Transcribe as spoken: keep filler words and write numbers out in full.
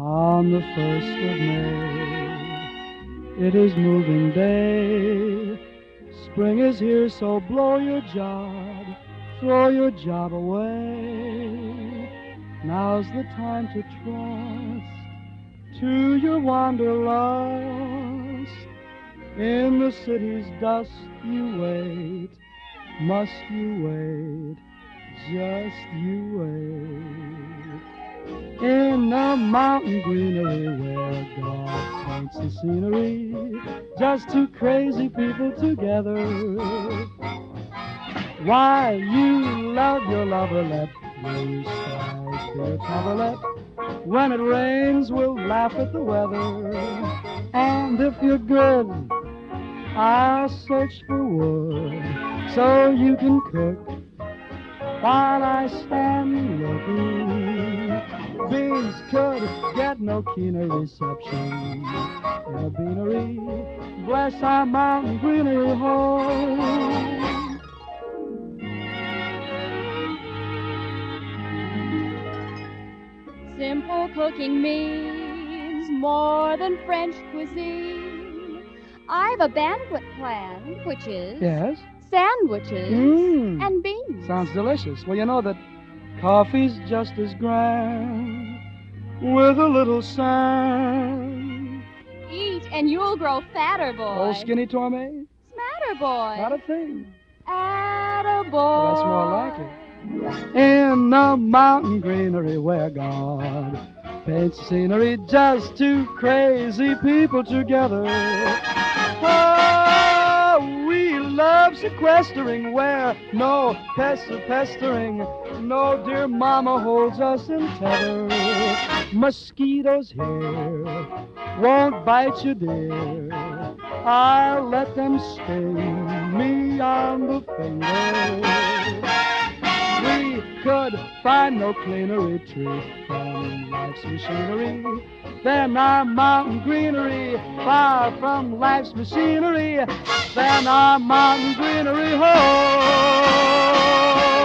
on the first of May. It is moving day, spring is here, so blow your job, throw your job away. Now's the time to trust to your wanderlust. In the city's dust you wait, must you wait, just you wait. In the mountain greenery where God paints the scenery, just two crazy people together. Why, you love your lover, let blue skies be a coverlet. When it rains, we'll laugh at the weather. And if you're good, I'll search for wood so you can cook while I stand looking. Bees could get no keener reception in a beanery. Bless our mountain greenery home. Simple cooking means more than French cuisine. I have a banquet plan, which is yes, sandwiches mm. and beans. Sounds delicious. Well, you know that coffee's just as grand with a little sand. Eat and you'll grow fatter, boy. Oh, skinny Tormé. Smatter, boy. Not a thing. Attaboy. Well, that's more like it. In the mountain greenery where God paints scenery, just two crazy people together. Oh, we love sequestering where no pests are pestering, no dear mama holds us in tether. Mosquitoes here won't bite you, dear. I'll let them sting me on the finger. We could find no cleaner retreat from life's machinery than our mountain greenery, far from life's machinery, than our mountain greenery home.